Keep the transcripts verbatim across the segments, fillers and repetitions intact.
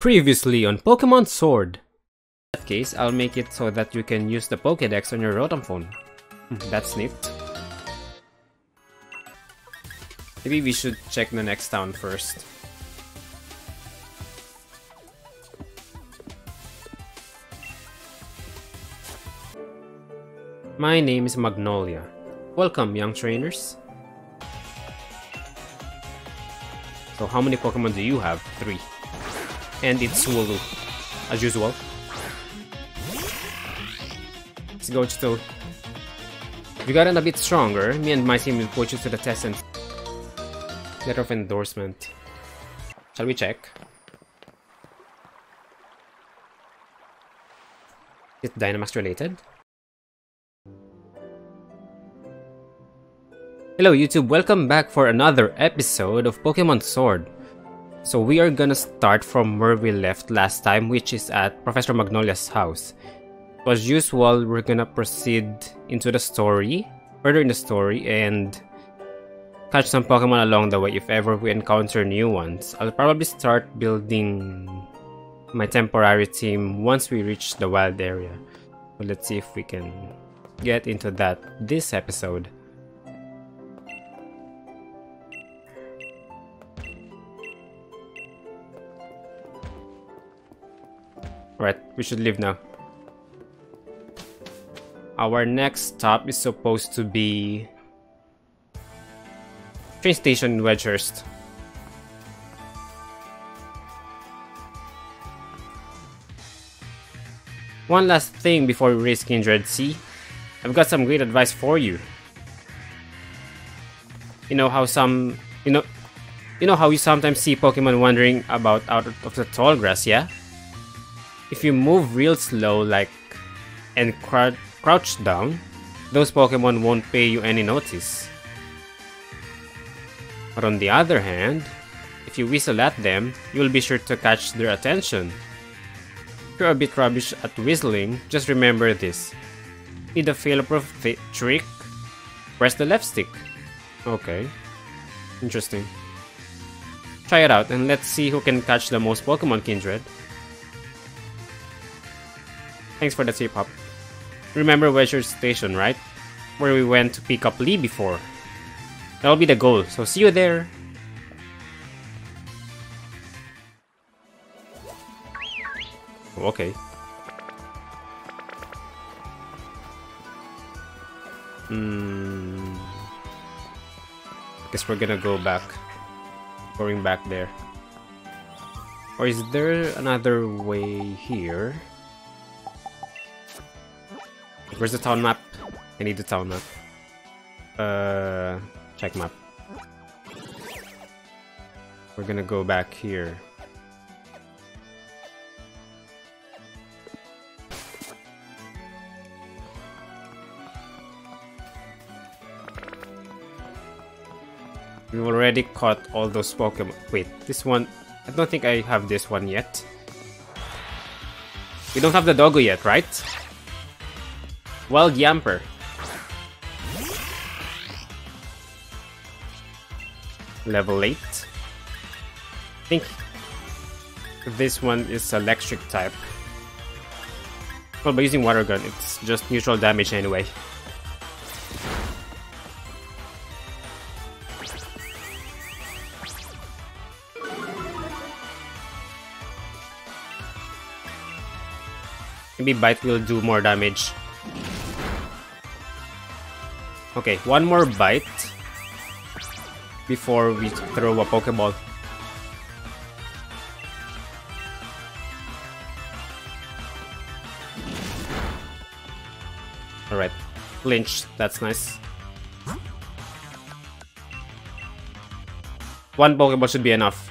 Previously on Pokémon Sword. In that case, I'll make it so that you can use the Pokédex on your Rotom phone. That's neat. Maybe we should check the next town first. My name is Magnolia. Welcome, young trainers. So how many Pokémon do you have? Three. And it's Wooloo, as usual. Let's go, Chito. We've gotten a bit stronger. Me and my team will put you to the test and... Letter of endorsement. Shall we check? Is it Dynamax related? Hello YouTube, welcome back for another episode of Pokémon Sword. So we are gonna start from where we left last time, which is at Professor Magnolia's house. So as usual, we're gonna proceed into the story, further in the story, and catch some Pokemon along the way if ever we encounter new ones. I'll probably start building my temporary team once we reach the Wild Area. So let's see if we can get into that this episode. Alright, we should leave now. Our next stop is supposed to be train station in Wedgehurst. One last thing before we race Kindred Sea. I've got some great advice for you. You know how some you know you know how you sometimes see Pokemon wandering about out of the tall grass, yeah? If you move real slow, like, and cr crouch down, those Pokemon won't pay you any notice. But on the other hand, if you whistle at them, you'll be sure to catch their attention. If you're a bit rubbish at whistling, just remember this. Need a fail-proof th trick? Press the left stick. Okay. Interesting. Try it out, and let's see who can catch the most Pokemon, Kindred. Thanks for the tip up. Remember Wedgehurst Station, right? Where we went to pick up Lee before. That'll be the goal, so see you there! Oh, okay. Hmm... Guess we're gonna go back. Going back there. Or is there another way here? Where's the town map? I need the town map. Uh, check map. We're gonna go back here. We've already caught all those Pokemon. Wait, this one... I don't think I have this one yet. We don't have the doggo yet, right? Wild Yamper. Level eight. I think this one is electric type. Well, by using water gun, it's just neutral damage anyway. Maybe bite will do more damage. Okay, one more bite before we throw a Pokeball. Alright, flinch, that's nice. One Pokeball should be enough.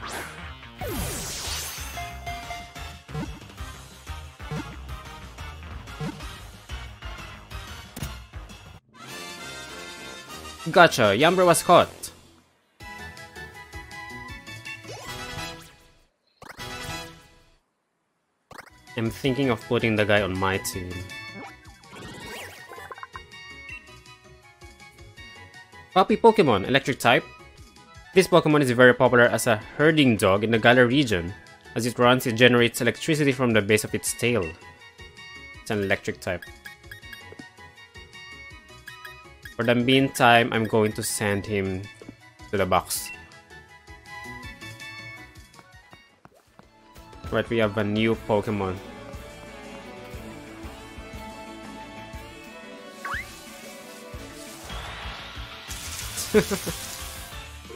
Gotcha, Yamper was caught. I'm thinking of putting the guy on my team. Puppy Pokemon, electric type. This Pokemon is very popular as a herding dog in the Galar region. As it runs, it generates electricity from the base of its tail. It's an electric type. For the meantime, I'm going to send him to the box. Right, we have a new Pokemon.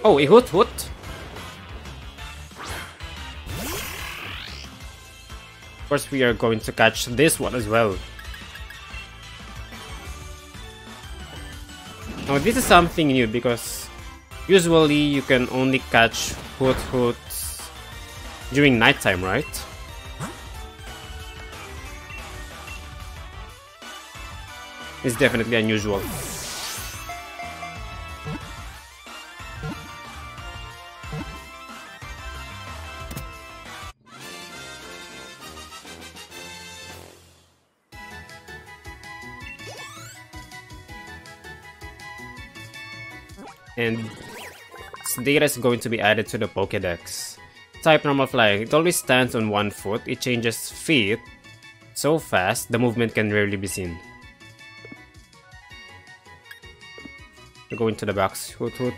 Oh, a hoot hoot. Of course, we are going to catch this one as well. Now, this is something new because usually you can only catch hoot hoots during nighttime, right? It's definitely unusual. And data is going to be added to the Pokédex. Type normal flying. It always stands on one foot. It changes feet so fast the movement can rarely be seen. You go into the box. Hoot hoot.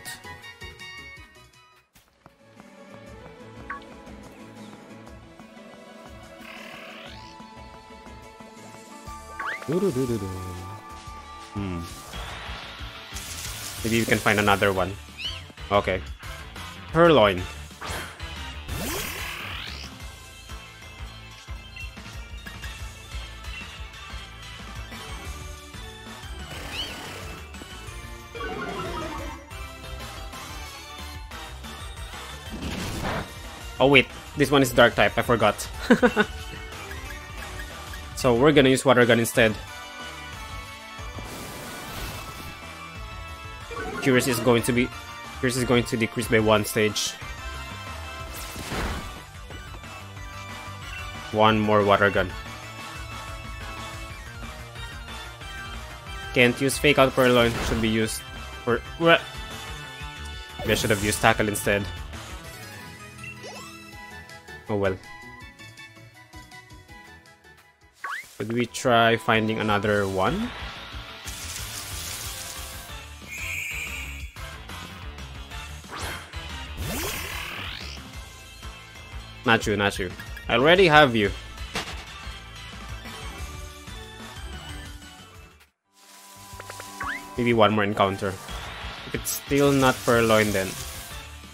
Hmm. Maybe we can find another one. Okay. Purloin. Oh wait, this one is dark type, I forgot. So we're gonna use water gun instead. Curious is going to be Curious is going to decrease by one stage. One more water gun. Can't use fake out purloin, should be used for what? I should have used tackle instead. Oh well. Could we try finding another one? Not you, not you. I already have you. Maybe one more encounter. If it's still not purloin, then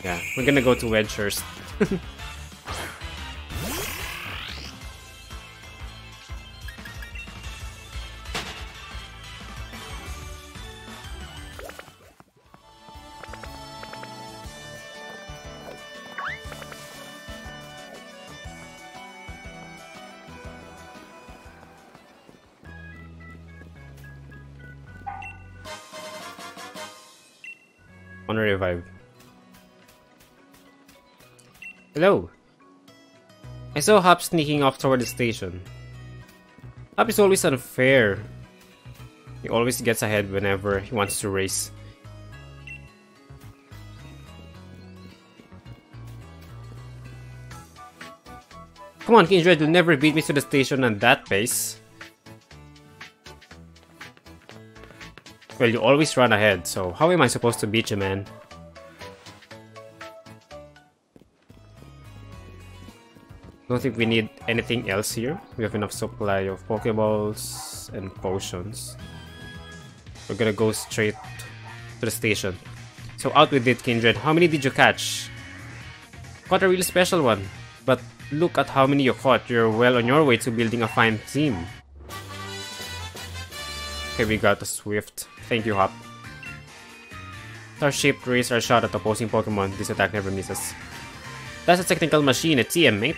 yeah, we're gonna go to Wedge first. Revive. Hello. I saw Hop sneaking off toward the station. Hop is always unfair. He always gets ahead whenever he wants to race. Come on, King Dread will never beat me to the station at that pace. Well, you always run ahead, so how am I supposed to beat you, man? Don't think we need anything else here. We have enough supply of Pokeballs and potions. We're gonna go straight to the station. So out with it, Kindred. How many did you catch? Caught a really special one. But look at how many you caught. You're well on your way to building a fine team. Okay, we got a Swift. Thank you, Hop. Starship rays are shot at opposing Pokemon. This attack never misses. That's a technical machine, a T M, mate.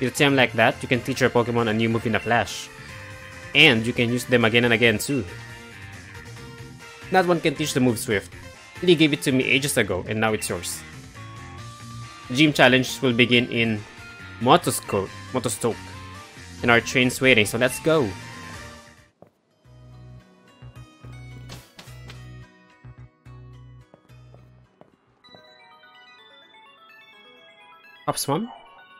With a T M like that, you can teach your Pokemon a new move in a flash. And you can use them again and again, too. That one can teach the move Swift. Lee gave it to me ages ago, and now it's yours. Gym challenge will begin in Motostoke. Motostoke. And our train's waiting, so let's go. Hop's mom?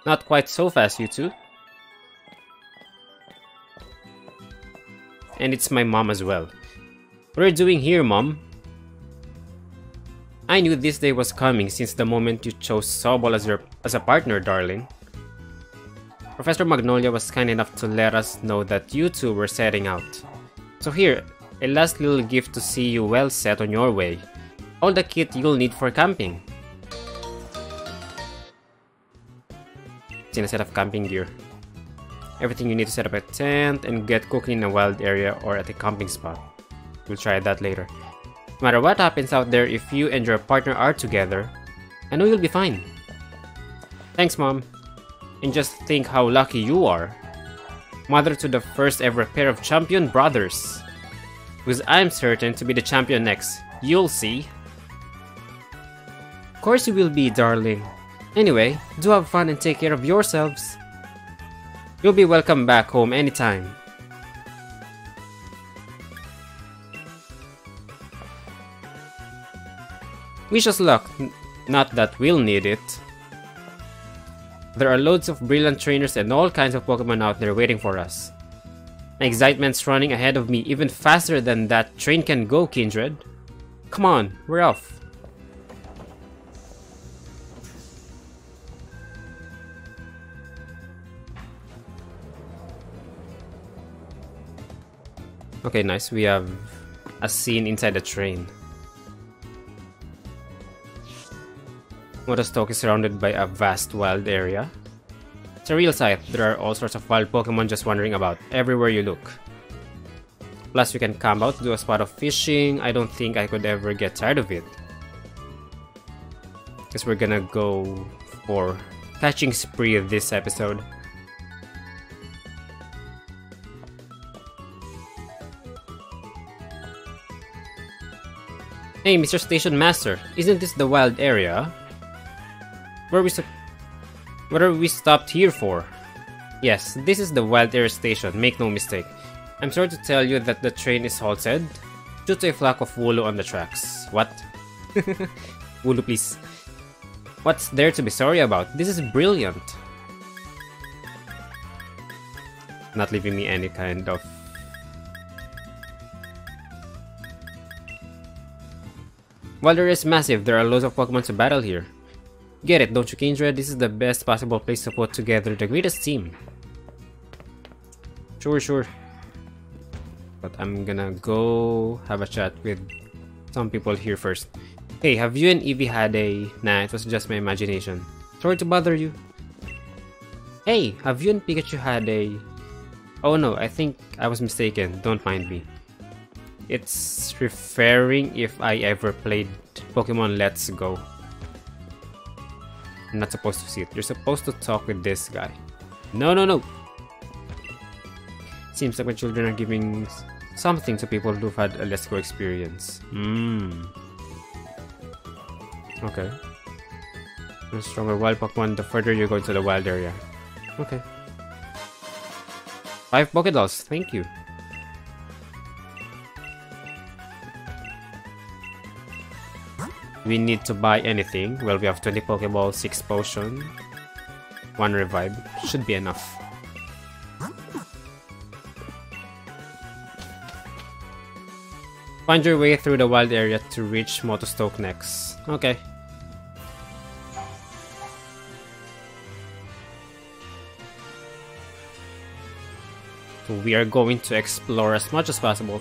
Not quite so fast, you two. And it's my mom as well. What are you doing here, Mom? I knew this day was coming since the moment you chose Sobol as your as a partner, darling. Professor Magnolia was kind enough to let us know that you two were setting out. So here, a last little gift to see you well set on your way. All the kit you'll need for camping. It's in a set of camping gear. Everything you need to set up a tent and get cooking in a wild area or at a camping spot. We'll try that later. No matter what happens out there, if you and your partner are together, I know you'll be fine. Thanks, Mom. And just think how lucky you are. Mother to the first ever pair of champion brothers. Because I'm certain to be the champion next. You'll see. Of course you will be, darling. Anyway, do have fun and take care of yourselves. You'll be welcome back home anytime. Wish us luck. Not that we'll need it. There are loads of brilliant trainers and all kinds of Pokemon out there waiting for us. My excitement's running ahead of me even faster than that train can go, Kindred. Come on, we're off. Okay, nice. We have a scene inside the train. Motostoke is surrounded by a vast wild area. It's a real sight. There are all sorts of wild Pokemon just wandering about everywhere you look. Plus, you can camp out, do a spot of fishing. I don't think I could ever get tired of it. Guess we're gonna go for catching spree this episode. Hey, Mister Station Master, isn't this the wild area? Where we what are we stopped here for? Yes, this is the Wild Area Station, make no mistake. I'm sorry to tell you that the train is halted due to a flock of Wooloo on the tracks. What? Wooloo, please. What's there to be sorry about? This is brilliant. Not leaving me any kind of... Wild Area is massive, there are loads of Pokemon to battle here. Get it, don't you, Kindred? This is the best possible place to put together the greatest team. Sure, sure. But I'm gonna go have a chat with some people here first. Hey, have you and Evie had a... Nah, it was just my imagination. Sorry to bother you. Hey, have you and Pikachu had a... Oh no, I think I was mistaken. Don't mind me. It's referring if I ever played Pokemon Let's Go. I'm not supposed to see it. You're supposed to talk with this guy. No, no, no. Seems like my children are giving something to people who've had a Let's Go experience. Mmm. Okay. The stronger wild Pokemon, the further you go into the wild area. Okay. Five Pokedolls. Thank you. We need to buy anything. Well, we have twenty Pokeballs, six potion, one revive. Should be enough. Find your way through the wild area to reach Motostoke next. Okay. So we are going to explore as much as possible.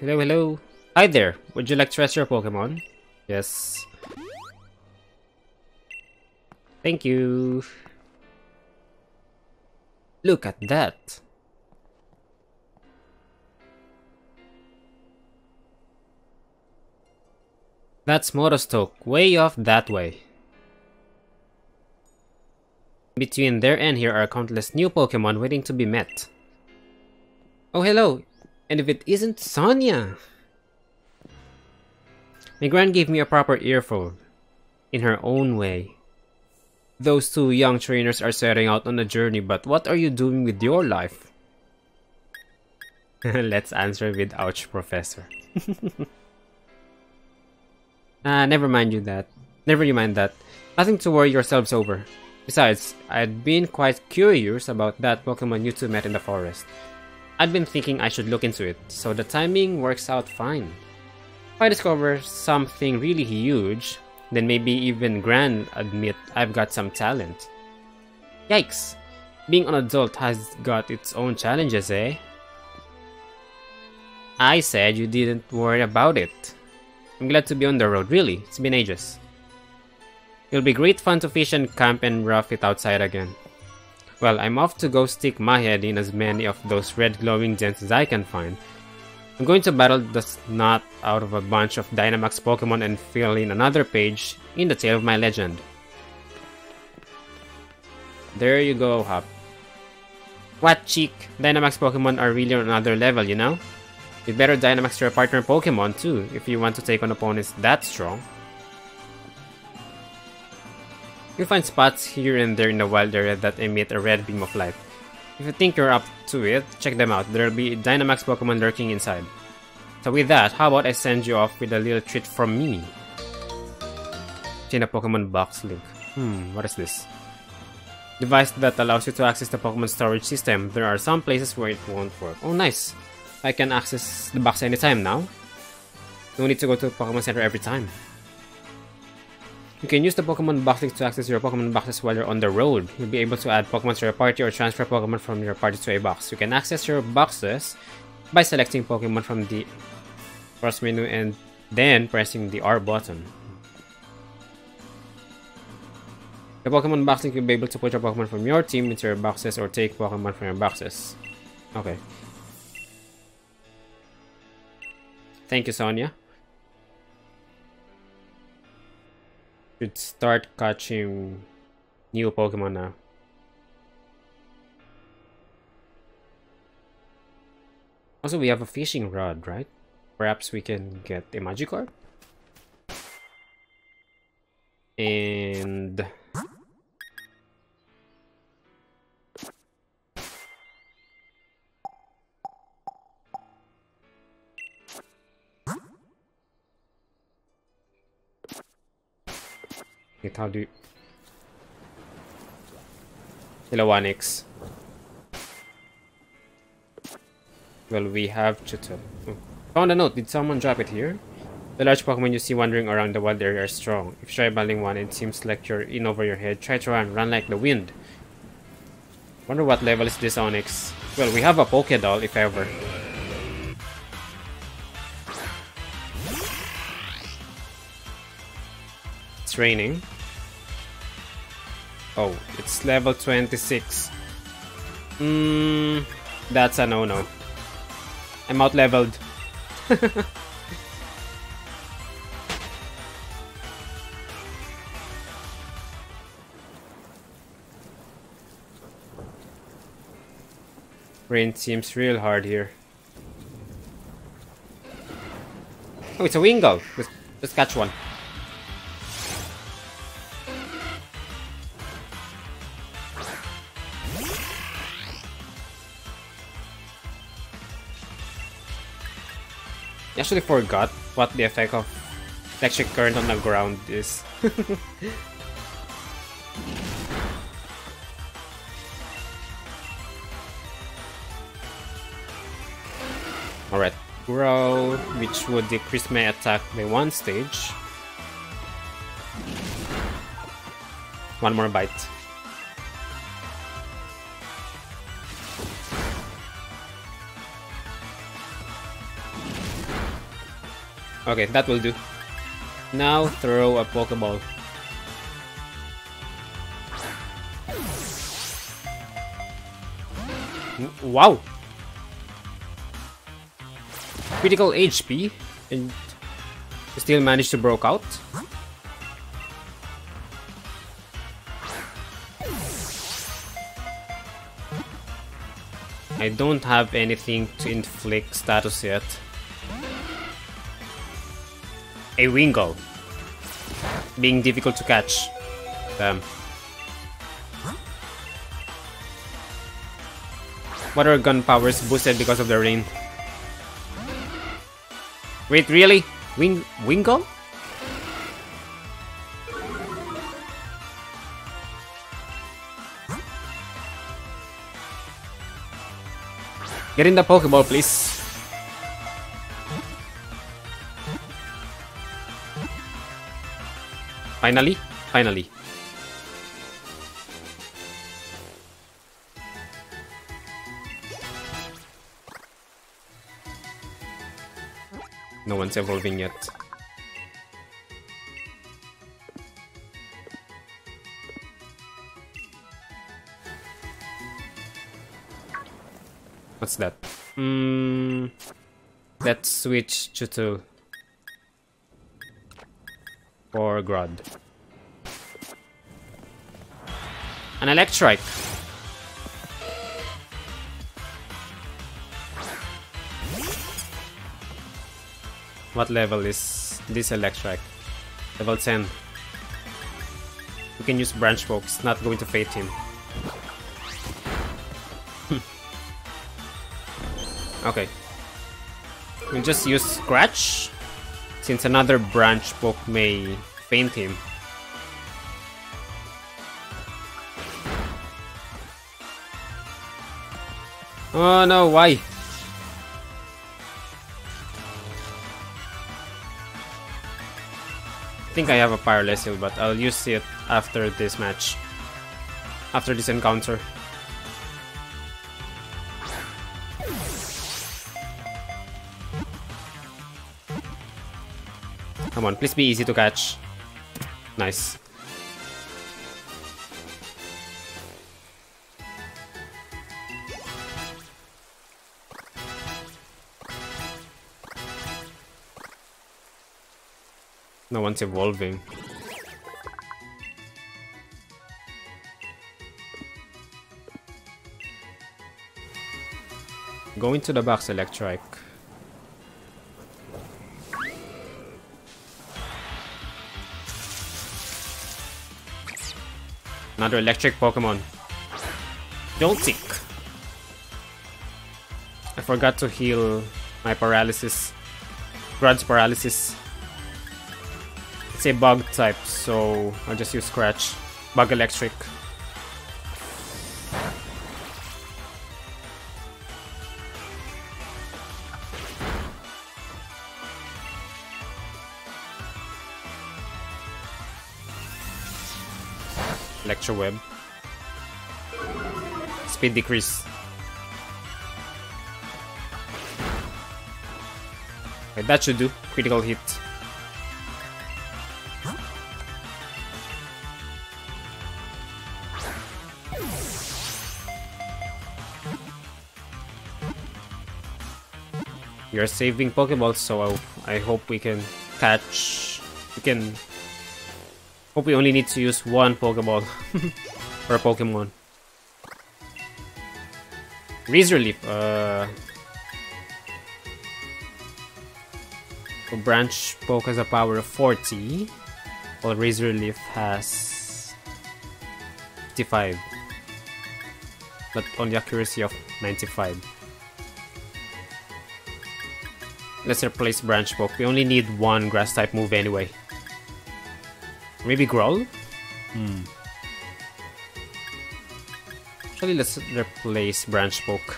Hello, hello. Hi there. Would you like to rest your Pokemon? Yes. Thank you. Look at that. That's Motostoke, way off that way. Between there and here are countless new Pokemon waiting to be met. Oh, hello. And if it isn't Sonia! My gran gave me a proper earful, in her own way. Those two young trainers are setting out on a journey, but what are you doing with your life? Let's answer with ouch, Professor. Ah, never mind you that. Never you mind that. Nothing to worry yourselves over. Besides, I'd been quite curious about that Pokemon you two met in the forest. I'd been thinking I should look into it, so the timing works out fine. If I discover something really huge, then maybe even Gran admit I've got some talent. Yikes! Being an adult has got its own challenges, eh? I said you didn't worry about it. I'm glad to be on the road, really. It's been ages. It'll be great fun to fish and camp and rough it outside again. Well, I'm off to go stick my head in as many of those red glowing dents as I can find. I'm going to battle the snot out of a bunch of Dynamax Pokemon and fill in another page in the tale of my legend. There you go, Hop. What cheek! Dynamax Pokemon are really on another level, you know? You better Dynamax your partner Pokemon too, if you want to take on opponents that strong. You'll find spots here and there in the wild area that emit a red beam of light. If you think you're up to it, check them out. There'll be Dynamax Pokemon lurking inside. So with that, how about I send you off with a little treat from me? Chain a Pokemon box link. Hmm, what is this? Device that allows you to access the Pokemon storage system. There are some places where it won't work. Oh, nice! I can access the box anytime now. No need to go to Pokemon Center every time. You can use the Pokemon box link to access your Pokemon boxes while you're on the road. You'll be able to add Pokemon to your party or transfer Pokemon from your party to a box. You can access your boxes by selecting Pokemon from the cross menu and then pressing the R button. The Pokemon box link will be able to put your Pokemon from your team into your boxes or take Pokemon from your boxes. Okay. Thank you, Sonia. Should start catching new Pokemon now. Also, we have a fishing rod, right? Perhaps we can get a Magikarp? And wait, how do you... Hello, Onix. Well, we have Chutel. Oh. Found a note. Did someone drop it here? The large Pokemon you see wandering around the wild area are strong. If you try battling one, it seems like you're in over your head. Try to run. Run like the wind. Wonder what level is this Onix? Well, we have a Pokédoll, if ever. It's raining. Oh, it's level twenty-six. Mmm, that's a no-no. I'm out-leveled. Rain seems real hard here. Oh, it's a Wingull. Let's, let's catch one. I actually forgot what the effect of electric current on the ground is. Alright, grow, which would decrease my attack by one stage. One more bite. Okay, that will do. Now throw a Pokeball. Wow! Critical H P and still managed to broke out. I don't have anything to inflict status yet. A Wingull. Being difficult to catch. Damn. Water gun powers boosted because of the rain. Wait, really? Wing Wingull? Get in the Pokeball, please. Finally, finally. No one's evolving yet. What's that? Mm, let's switch to two. Or Grod. An Electrike. What level is this Electrike? Level ten. We can use Branch Poke. It's not going to fade him. Okay. We'll just use Scratch, since another Branch Poke may faint him. Oh no, why? I think I have a Pyrolysis, but I'll use it after this match. After this encounter. Come on, please be easy to catch. Nice. No one's evolving. Go into the box, Electrike. Another electric Pokemon. Joltik. I forgot to heal my paralysis. Grudge paralysis. It's a bug type, so I'll just use Scratch. Bug electric. Electro Web. Speed decrease. Okay, that should do. Critical hit. You're saving Pokeballs, so I, I hope we can catch. We can. Hope we only need to use one Pokeball per Pokemon. Razor Leaf. Uh, so Branch Poke has a power of forty, while Razor Leaf has fifty-five, but only accuracy of ninety-five. Let's replace Branch Poke. We only need one Grass type move anyway. Maybe Growl? Hmm. Actually, let's replace Branch Poke.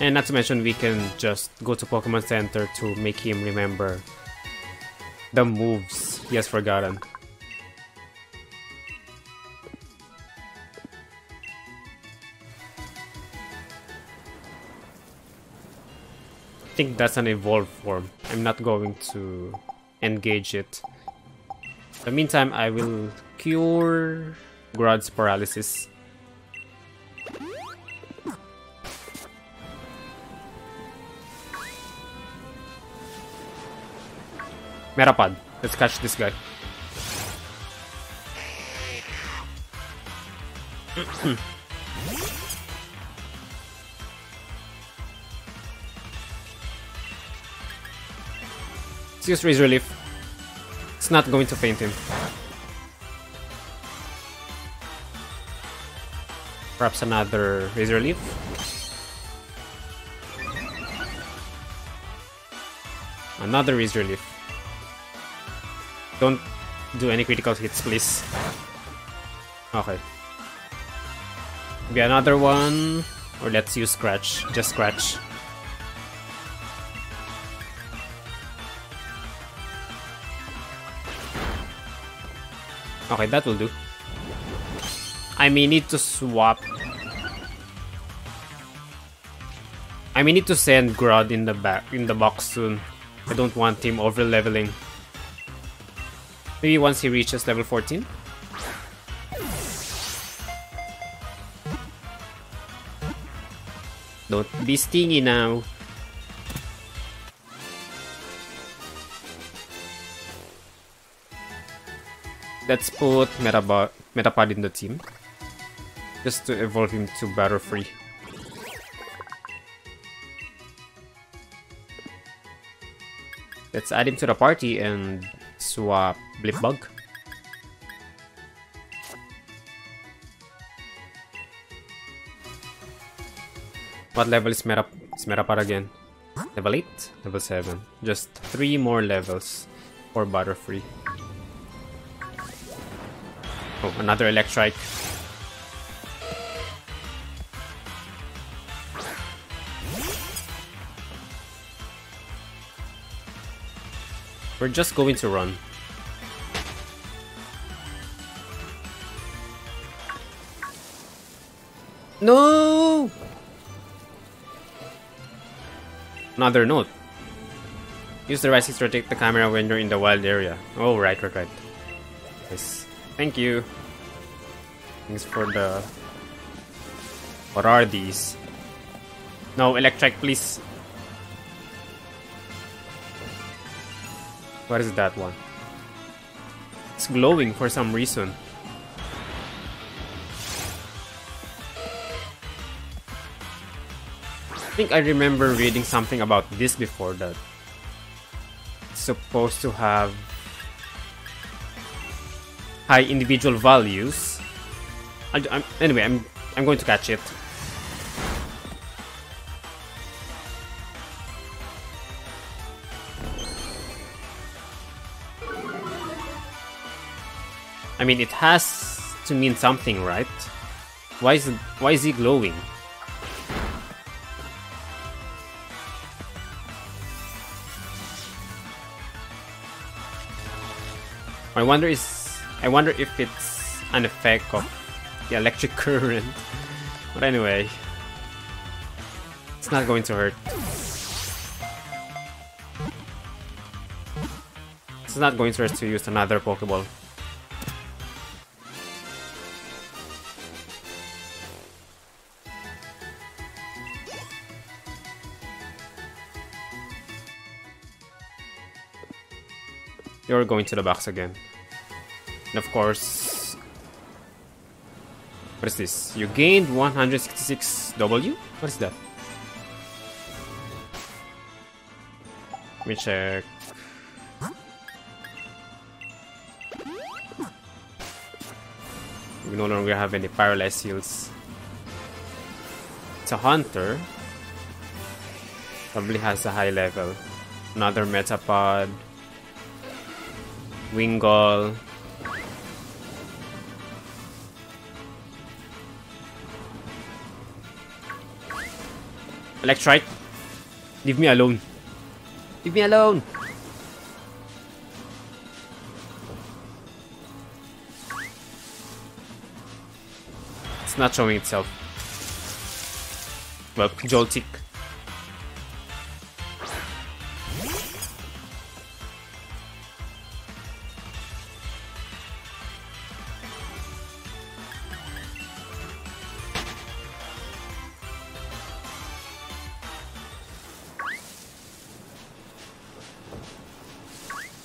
And not to mention, we can just go to Pokemon Center to make him remember the moves he has forgotten. I think that's an evolved form. I'm not going to engage it. In the meantime, I will cure Grodd's paralysis. Metapod. Let's catch this guy. Use Razor Leaf. It's not going to faint him. Perhaps another Razor Leaf. Another is relief. Don't do any critical hits, please. Okay. Maybe another one. Or let's use Scratch. Just Scratch. Okay, that will do. I may need to swap. I may need to send Grodd in the back in the box soon. I don't want him over leveling. Maybe once he reaches level fourteen. Don't be stingy now. Let's put Metapod, Metapod in the team. Just to evolve him to battle free. Let's add him to the party and swap Blipbug. What level is Metap is Metapod again? Level eight? Level seven. Just three more levels for battle free. Oh, another Electrike. We're just going to run. No! Another note. Use the right stick to rotate the camera when you're in the wild area. Oh, right, right, right. Yes. Thank you. Thanks for the... What are these? No, Electrike, please. What is that one? It's glowing for some reason. I think I remember reading something about this before, that it's supposed to have high individual values. I, I'm, anyway, I'm I'm going to catch it. I mean, it has to mean something, right? Why is it, why is he glowing? I wonder is I wonder if it's an effect of the electric current. But anyway, it's not going to hurt. It's not going to hurt to use another Pokeball. You're going to the box again. And of course... What is this? You gained one hundred sixty-six W? What is that? Let me check... We no longer have any paralyzed heals. It's a hunter. Probably has a high level. Another Metapod. Wingull. Electrike, leave me alone. Leave me alone. It's not showing itself. Well, Joltik.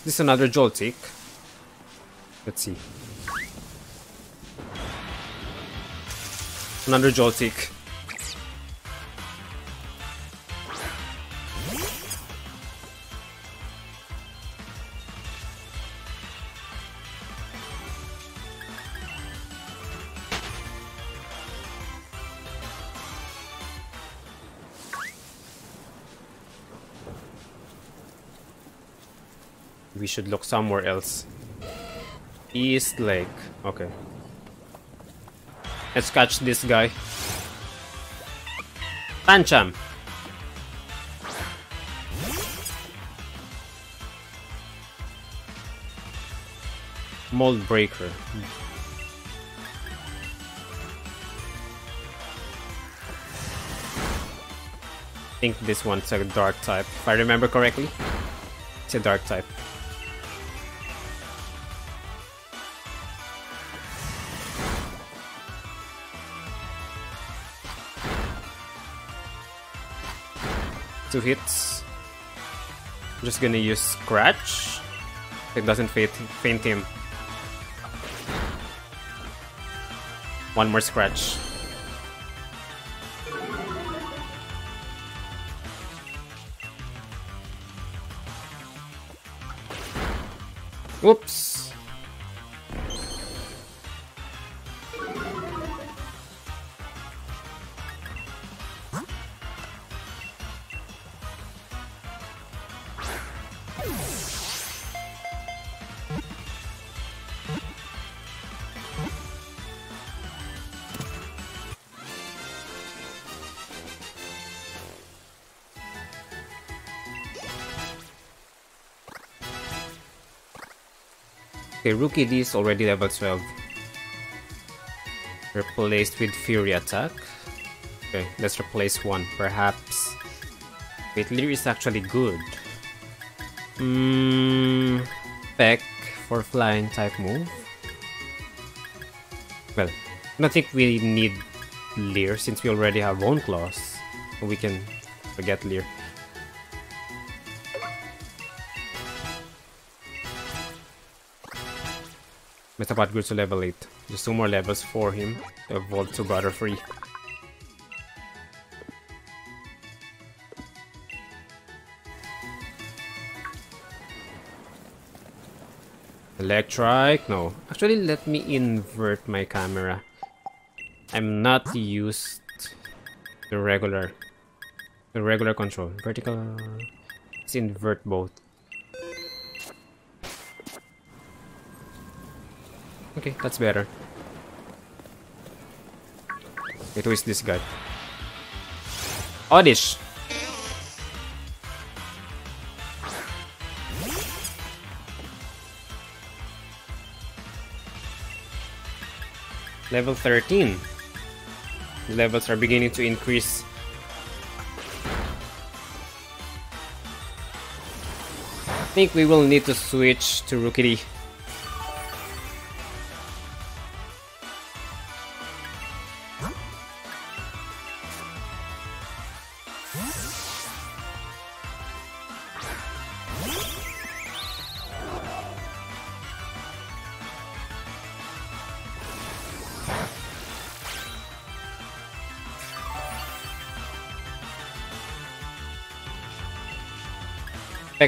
This is another Joltik. Let's see. Another Joltik. we should look somewhere else. East Lake. Okay. Let's catch this guy. Pancham. Mold Breaker. I think this one's a dark type, if I remember correctly. It's a dark type. Two hits. I'm just gonna use Scratch. It doesn't faint him. One more Scratch. Oops. Okay, Rookie D is already level twelve. Replaced with Fury Attack. Okay, let's replace one, perhaps. Wait, Leer is actually good. Mmm. Peck for flying type move. Well, I don't think we need Leer since we already have Woundclaws. So we can forget Leer. Metapod goes to level eight. Just two more levels for him to evolve to Galar free. Electrike? No. Actually, let me invert my camera. I'm not used to regular, the regular control. Vertical. Let's invert both. Okay, that's better. Wait, who is this guy? Oddish! Level thirteen. The levels are beginning to increase. I think we will need to switch to Rookie D.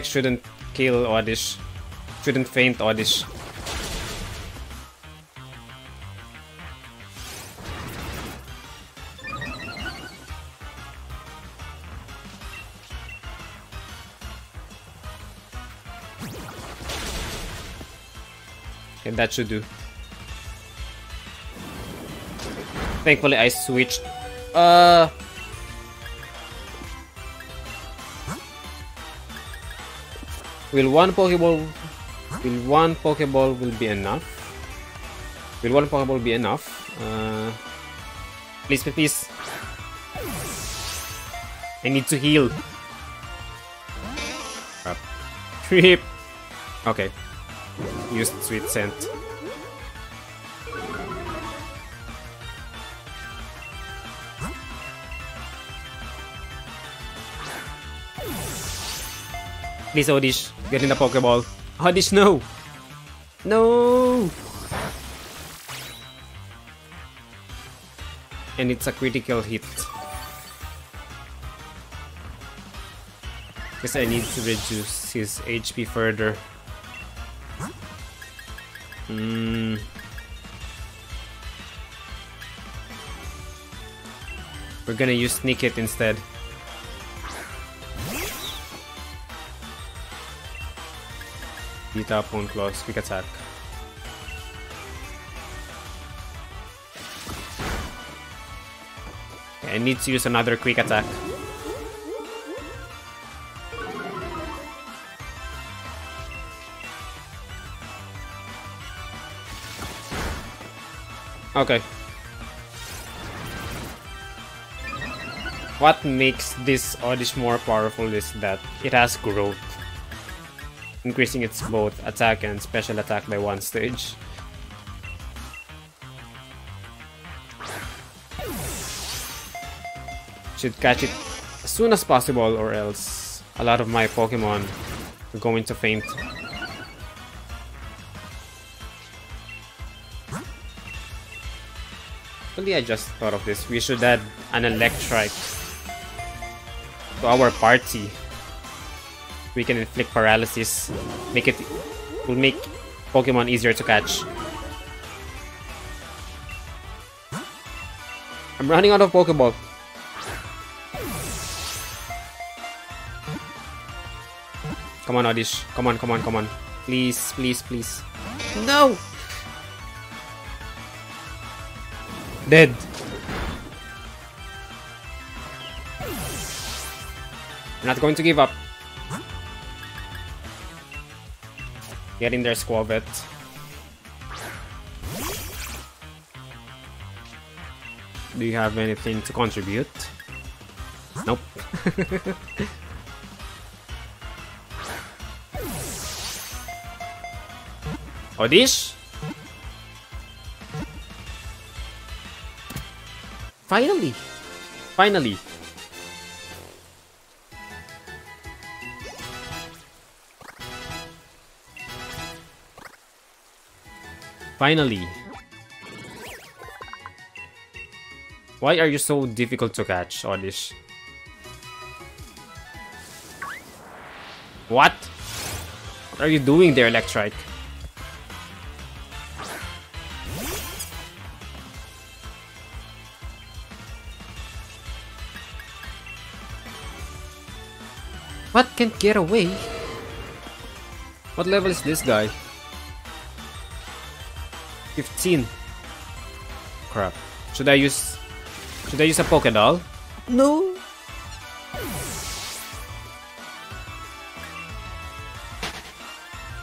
Shouldn't kill Oddish. Shouldn't faint Oddish. And that should do. Thankfully I switched. Uh Will one Pokeball will one Pokeball will be enough? Will one Pokeball be enough? Uh, please, please. I need to heal. Up. Trip. Okay. Used Sweet Scent. Please, Oddish, get in the Pokeball. Oddish, no! No! And it's a critical hit. Guess I need to reduce his H P further. Hmm. We're gonna use Sneak Hit instead. beat up Poonclaw's quick attack. I need to use another quick attack. Okay. What makes this Oddish more powerful is that it has growth, increasing its both attack and special attack by one stage. Should catch it as soon as possible, or else a lot of my Pokemon are going to faint. Actually, I just thought of this. We should add an Electrike to our party. We can inflict paralysis. Make it will make Pokemon easier to catch. I'm running out of Pokeball. Come on, Oddish. Come on, come on, come on. Please, please, please. No! Dead. I'm not going to give up. Get in there, Squavet. Do you have anything to contribute? Nope. Oddish? Finally! Finally! Finally! Why are you so difficult to catch, Oddish? What? What are you doing there, Electrike? What can't get away? What level is this guy? fifteen. Crap. Should I use Should I use a Pokédoll? No.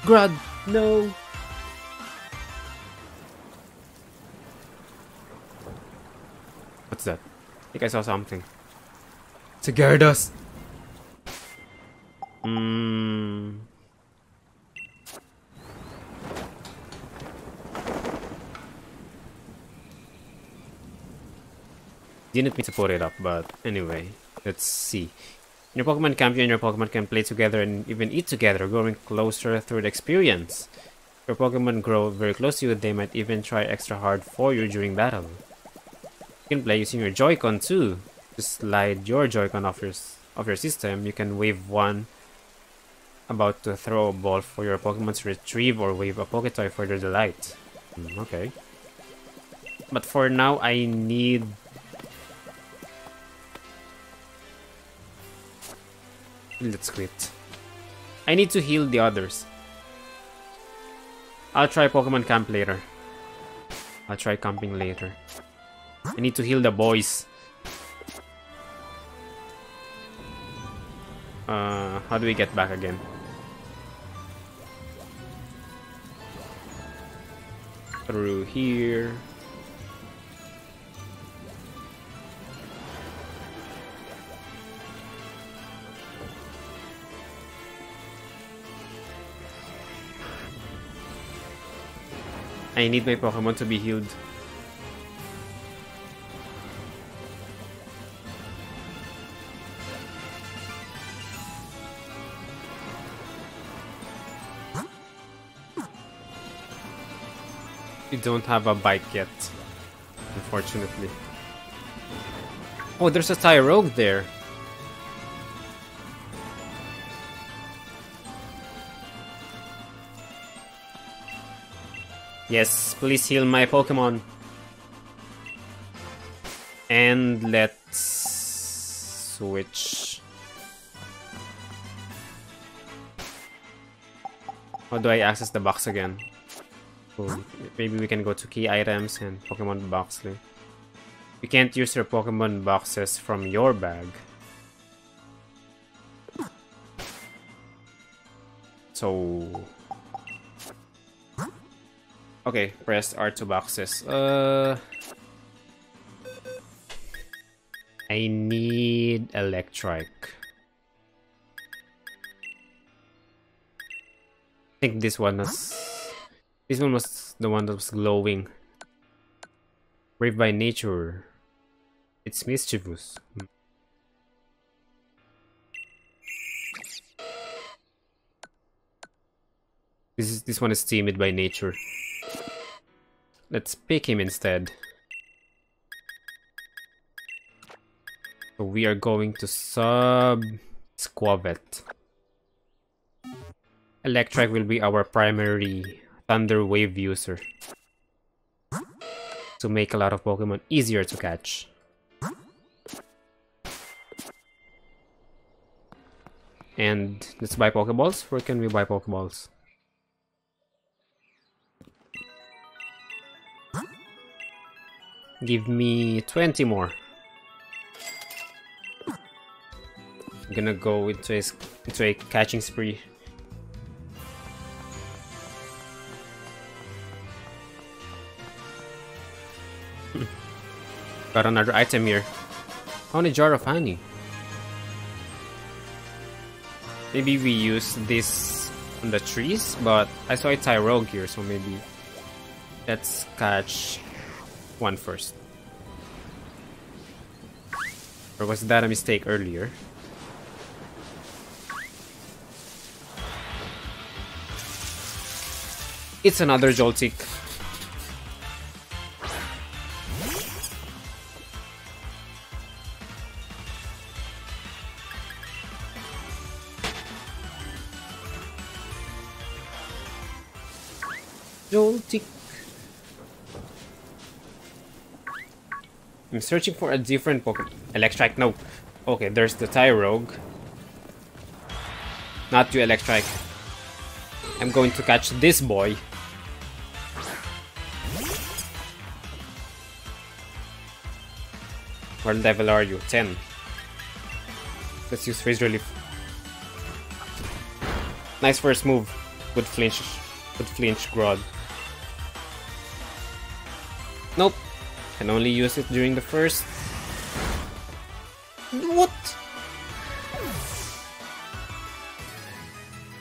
Grud, no. What's that? I think I saw something. It's a Gyarados. Mm. Didn't mean to put it up, but anyway, let's see. In your Pokemon camp, you and your Pokemon can play together and even eat together, growing closer through the experience. If your Pokemon grow very close to you, they might even try extra hard for you during battle. You can play using your Joy-Con too. Just slide your Joy-Con off your, of your system. You can wave one about to throw a ball for your Pokemon to retrieve, or wave a Poketoy for their delight. Mm, okay. But for now, I need... Let's quit. I need to heal the others. I'll try Pokemon camp later. I'll try camping later. I need to heal the boys. Uh, how do we get back again? Through here. I need my Pokemon to be healed. We don't have a bike yet, unfortunately. Oh, there's a Tyrogue there. Yes, please heal my Pokemon. And let's switch. How do I access the box again? Cool. Maybe we can go to key items and Pokemon box. You can't use your Pokemon boxes from your bag. So... okay, press R to boxes. Uh... I need Electrike. I think this one was... this one was the one that was glowing. Brave by nature. It's mischievous. This is, this one is timid by nature. Let's pick him instead. So we are going to sub Squavet. Electrike will be our primary Thunder Wave user to make a lot of Pokemon easier to catch. And let's buy Pokeballs. Where can we buy Pokeballs? Give me twenty more. I'm gonna go into a, into a catching spree. Got another item here. Honey jar of honey. Maybe we use this on the trees, but I saw a Tyrogue here, so maybe let's catch one first. Or was that a mistake earlier? It's another Joltik. Joltik. I'm searching for a different Pokemon. Electrike, no. Okay, there's the Tyrogue. Not you, Electrike. I'm going to catch this boy. What level are you? ten. Let's use Freeze Relief. Nice first move. Good flinch. Good flinch, Grodd. Nope. Can only use it during the first. What?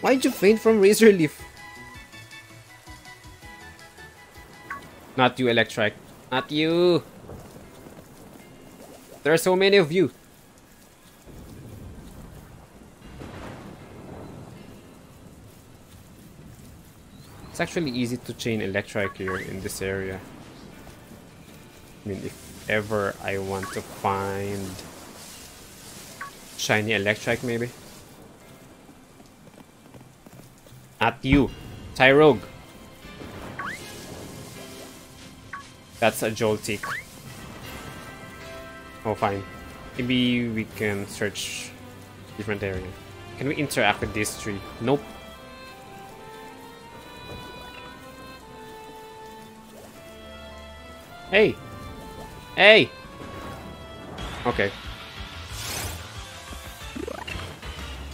Why'd you faint from Razor Leaf? Not you, Electrike. Not you. There are so many of you. It's actually easy to chain Electrike here in this area. I mean, if ever I want to find shiny Electrike, maybe. Not you, Tyrogue. That's a Joltik. Oh, fine. Maybe we can search different area. Can we interact with these three? Nope. Hey. Hey! Okay.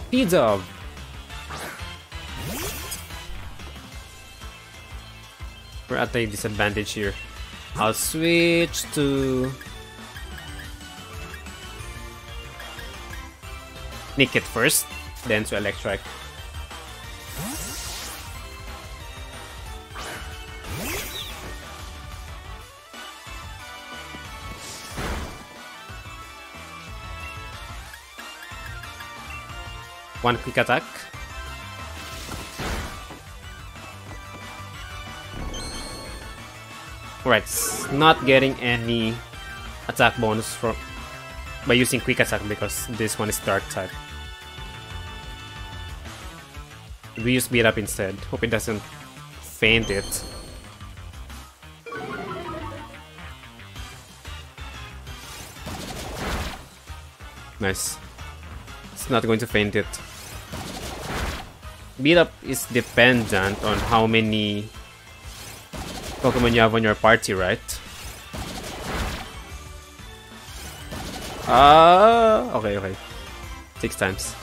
Pizza! We're at a disadvantage here. I'll switch to... Nick it first, then to Electrike. One quick attack. Alright, it's not getting any attack bonus from by using quick attack because this one is dark type. We use beat up instead. Hope it doesn't faint it. Nice. It's not going to faint it. build-up is dependent on how many Pokemon you have on your party, right? Ah, uh, okay, okay. Six times.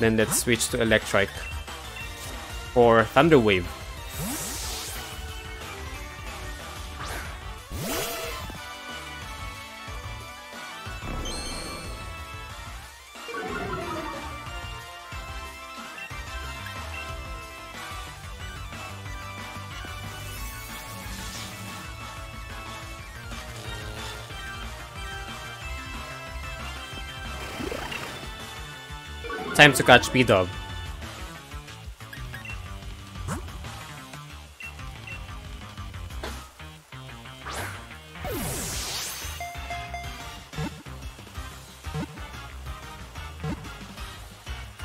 Then let's switch to Electrike for Thunder Wave. Time to catch P-Dog.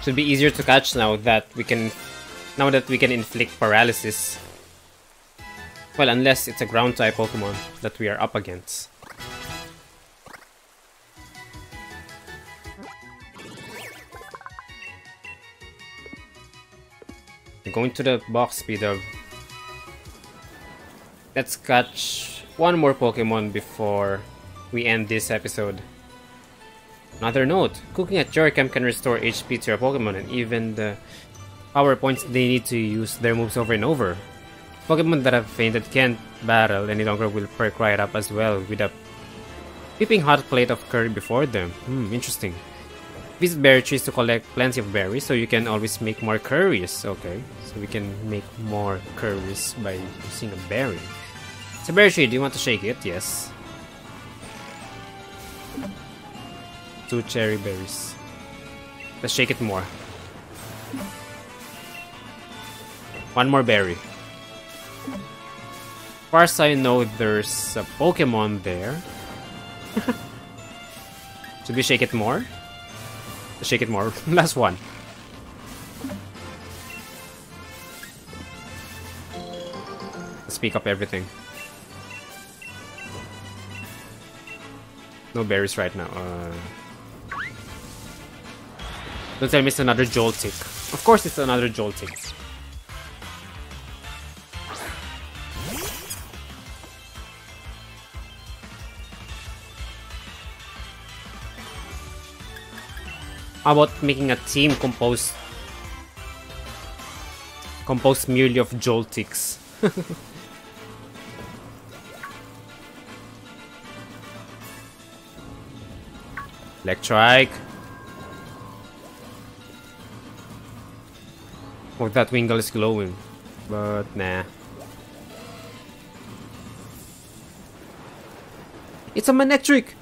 Should be easier to catch now that we can now that we can inflict paralysis. Well, unless it's a ground type Pokemon that we are up against. Going to the box, P-Dub. Let's catch one more Pokemon before we end this episode. Another note, cooking at your camp can restore H P to your Pokemon and even the power points they need to use their moves over and over. Pokemon that have fainted can't battle any longer will perk right up as well with a peeping hot plate of curry before them. Hmm, interesting. Visit berry trees to collect plenty of berries, so you can always make more curries. Okay, so we can make more curries by using a berry. It's a berry tree, do you want to shake it? Yes. Two cherry berries. Let's shake it more. One more berry. As far as I know, there's a Pokemon there. Should we shake it more? Shake it more. Last one. Let's pick up everything. No berries right now. Uh... Don't tell me it's another Joltik. Of course it's another Joltik. How about making a team composed composed merely of Joltiks? Electrike. Oh, that Wingull is glowing, but nah. It's a Manectric.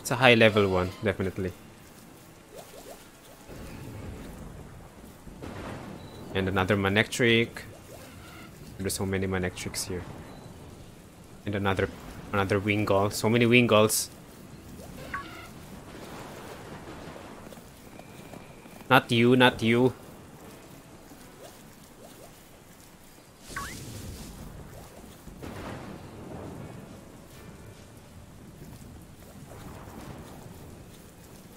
It's a high level one, definitely. And another Manectric. There's so many Manectrics here. And another another Wingull. So many Wingulls. Not you, not you.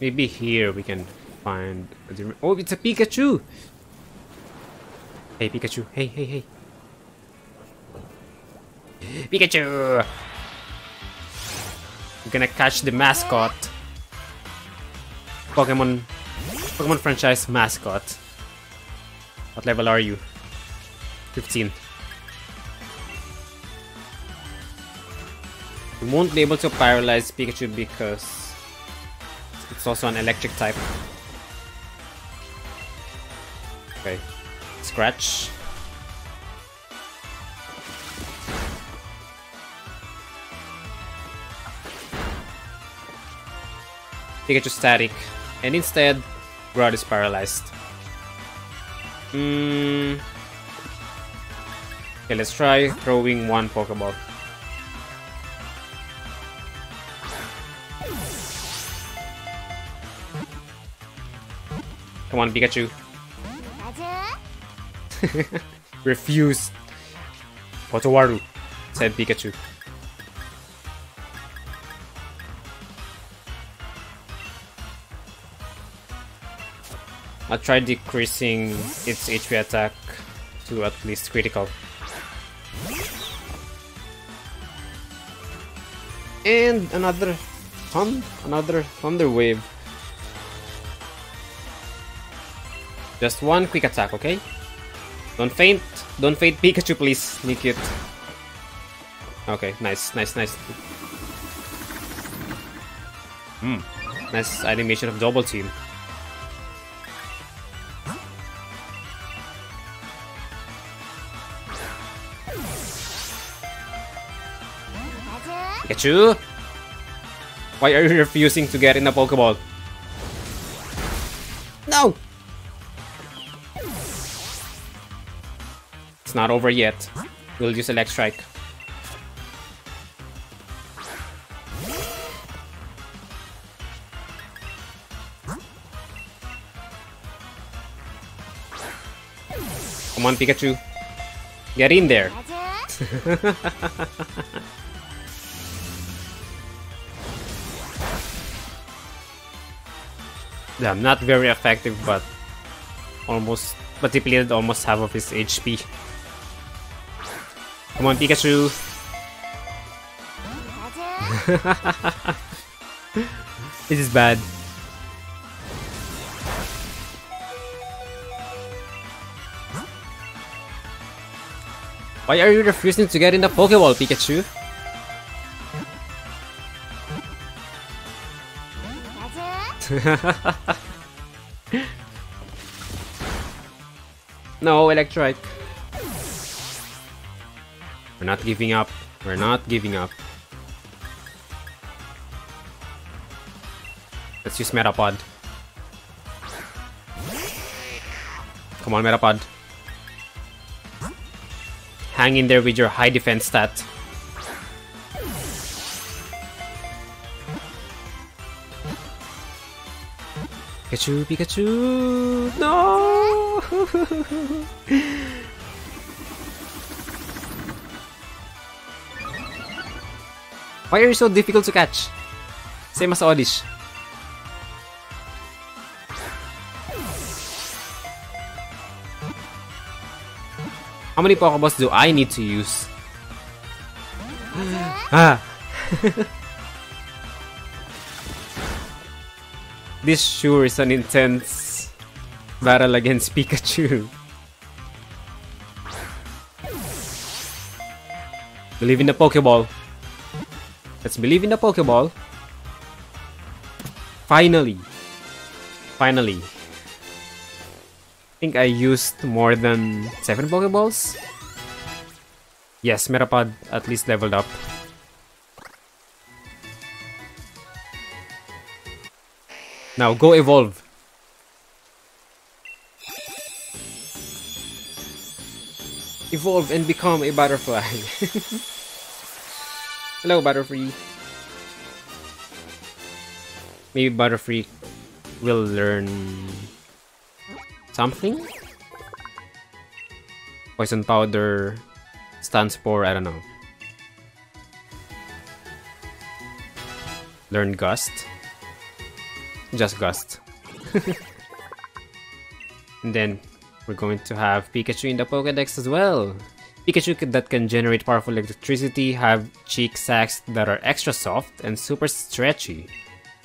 Maybe here we can find a different... Oh, it's a Pikachu! Hey, Pikachu. Hey, hey, hey. Pikachu! We're gonna catch the mascot. Pokemon... Pokemon franchise mascot. What level are you? fifteen. You won't be able to paralyze Pikachu because it's also an electric type. Okay. Scratch. Pikachu static, and instead, Groudon is paralyzed. Hmm. Okay, let's try throwing one Pokeball. Come on, Pikachu. Refuse. Kotowaru, said Pikachu. I'll try decreasing its H P attack to at least critical. And another thun another thunder wave. Just one quick attack, okay? Don't faint, don't faint, Pikachu, please. Sneak it. Okay, nice, nice, nice. Hmm, nice animation of double team. Pikachu, why are you refusing to get in a Pokeball? No. It's not over yet. We'll use Electrike. Come on, Pikachu. Get in there. Yeah, not very effective, but almost, but depleted almost half of his H P. Come on, Pikachu! This is bad. Why are you refusing to get in the Pokeball, Pikachu? No, Electrike. We're not giving up. We're not giving up. Let's use Metapod. Come on, Metapod. Hang in there with your high defense stat. Pikachu, Pikachu! No! Why are you so difficult to catch? Same as Oddish. How many Pokeballs do I need to use? Ah! This sure is an intense battle against Pikachu. Believe in the Pokeball. Let's believe in the Pokeball. Finally. Finally. I think I used more than seven Pokeballs. Yes, Metapod at least leveled up. Now go evolve. Evolve and become a butterfly. Hello, Butterfree. Maybe Butterfree will learn something? Poison powder stands for, I don't know. Learn Gust? Just Gust. And then we're going to have Pikachu in the Pokédex as well. Pikachu that can generate powerful electricity, have cheek sacs that are extra soft and super stretchy.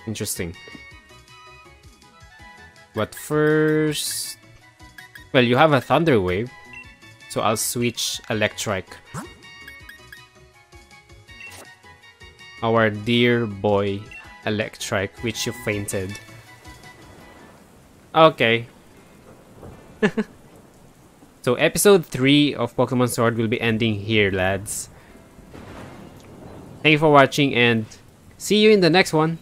Interesting. But first... Well, you have a Thunder Wave, so I'll switch Electrike. Our dear boy Electrike, which you fainted. Okay. So episode three of Pokemon Sword will be ending here, lads. Thank you for watching and see you in the next one.